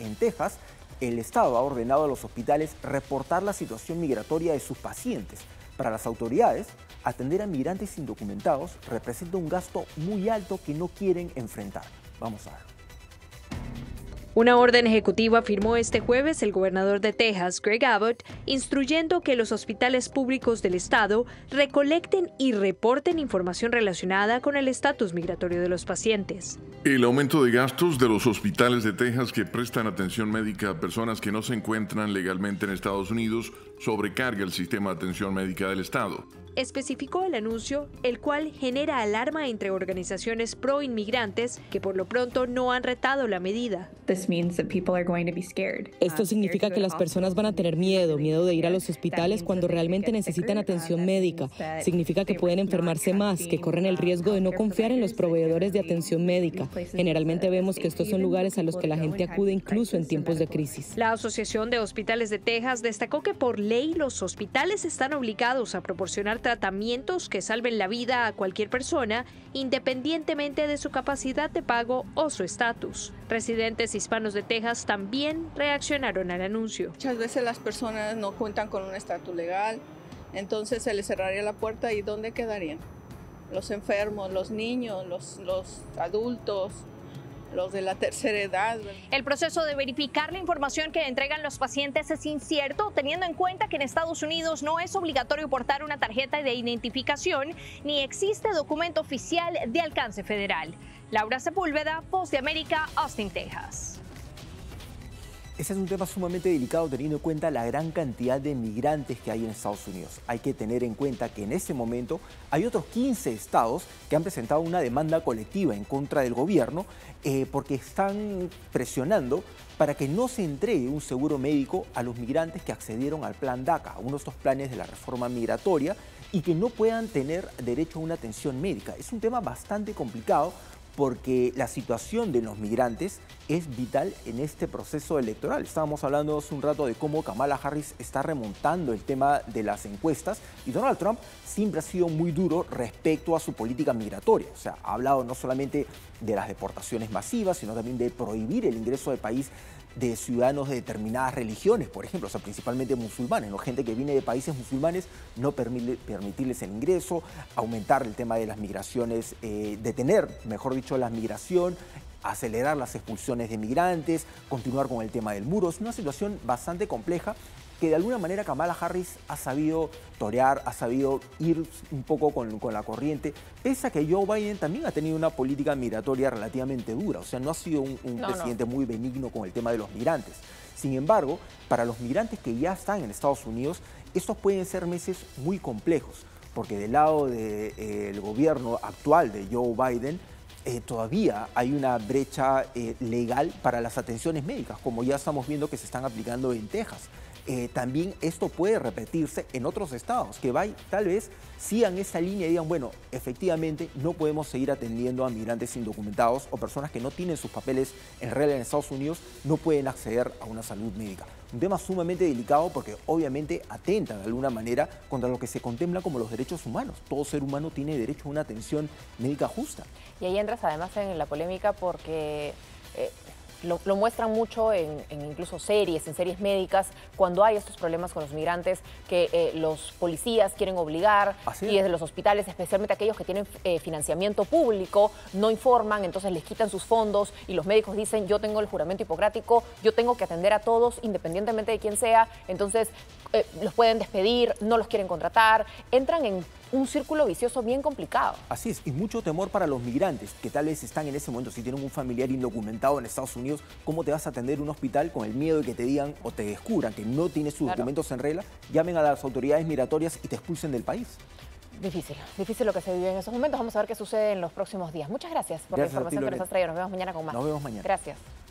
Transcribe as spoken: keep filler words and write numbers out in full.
En Texas, el Estado ha ordenado a los hospitales reportar la situación migratoria de sus pacientes. Para las autoridades, atender a migrantes indocumentados representa un gasto muy alto que no quieren enfrentar. Vamos a ver. Una orden ejecutiva firmó este jueves el gobernador de Texas, Greg Abbott, instruyendo que los hospitales públicos del estado recolecten y reporten información relacionada con el estatus migratorio de los pacientes. El aumento de gastos de los hospitales de Texas que prestan atención médica a personas que no se encuentran legalmente en Estados Unidos sobrecarga el sistema de atención médica del estado. Especificó el anuncio, el cual genera alarma entre organizaciones pro-inmigrantes que por lo pronto no han retado la medida. Esto significa que las personas van a tener miedo, miedo de ir a los hospitales cuando realmente necesitan atención médica. Significa que pueden enfermarse más, que corren el riesgo de no confiar en los proveedores de atención médica. Generalmente vemos que estos son lugares a los que la gente acude incluso en tiempos de crisis. La Asociación de Hospitales de Texas destacó que por ley los hospitales están obligados a proporcionar tratamientos que salven la vida a cualquier persona, independientemente de su capacidad de pago o su estatus. Residentes hispanos de Texas también reaccionaron al anuncio. Muchas veces las personas no cuentan con un estatus legal, entonces se les cerraría la puerta y ¿dónde quedarían? Los enfermos, los niños, los, los adultos, los de la tercera edad. El proceso de verificar la información que entregan los pacientes es incierto, teniendo en cuenta que en Estados Unidos no es obligatorio portar una tarjeta de identificación ni existe documento oficial de alcance federal. Laura Sepúlveda, Voz de América, Austin, Texas. Ese es un tema sumamente delicado teniendo en cuenta la gran cantidad de migrantes que hay en Estados Unidos. Hay que tener en cuenta que en este momento hay otros quince estados que han presentado una demanda colectiva en contra del gobierno eh, porque están presionando para que no se entregue un seguro médico a los migrantes que accedieron al plan DACA, uno de estos planes de la reforma migratoria, y que no puedan tener derecho a una atención médica. Es un tema bastante complicado, porque la situación de los migrantes es vital en este proceso electoral. Estábamos hablando hace un rato de cómo Kamala Harris está remontando el tema de las encuestas y Donald Trump siempre ha sido muy duro respecto a su política migratoria. O sea, ha hablado no solamente de las deportaciones masivas, sino también de prohibir el ingreso al país de ciudadanos de determinadas religiones, por ejemplo, o sea, principalmente musulmanes, ¿no? Gente que viene de países musulmanes, no permitirles el ingreso, aumentar el tema de las migraciones, eh, detener, mejor dicho, la migración, acelerar las expulsiones de migrantes, continuar con el tema del muro. Es una situación bastante compleja que de alguna manera Kamala Harris ha sabido torear, ha sabido ir un poco con, con la corriente, pese a que Joe Biden también ha tenido una política migratoria relativamente dura. O sea, no ha sido un, un no, presidente no. muy benigno con el tema de los migrantes. Sin embargo, para los migrantes que ya están en Estados Unidos, estos pueden ser meses muy complejos, porque del lado del de, eh, gobierno actual de Joe Biden, Eh, todavía hay una brecha eh, legal para las atenciones médicas, como ya estamos viendo que se están aplicando en Texas. Eh, también esto puede repetirse en otros estados, que va, tal vez sigan esa línea y digan, bueno, efectivamente no podemos seguir atendiendo a migrantes indocumentados o personas que no tienen sus papeles en regla en Estados Unidos, no pueden acceder a una salud médica. Un tema sumamente delicado porque obviamente atenta de alguna manera contra lo que se contempla como los derechos humanos. Todo ser humano tiene derecho a una atención médica justa. Y ahí entras además en la polémica porque eh, lo, lo muestran mucho en, en incluso series, en series médicas, cuando hay estos problemas con los migrantes que eh, los policías quieren obligar. Así es. Y desde los hospitales, especialmente aquellos que tienen eh, financiamiento público, no informan, entonces les quitan sus fondos y los médicos dicen yo tengo el juramento hipocrático, yo tengo que atender a todos independientemente de quién sea, entonces eh, los pueden despedir, no los quieren contratar, entran en un círculo vicioso bien complicado. Así es, y mucho temor para los migrantes que tal vez están en ese momento, si tienen un familiar indocumentado en Estados Unidos, ¿cómo te vas a atender en un hospital con el miedo de que te digan o te descubran que no tienes sus claro. documentos en regla, llamen a las autoridades migratorias y te expulsen del país? Difícil, difícil lo que se vive en esos momentos. Vamos a ver qué sucede en los próximos días. Muchas gracias por gracias la información ti, que nos has traído. Nos vemos mañana con más. Nos vemos mañana. Gracias.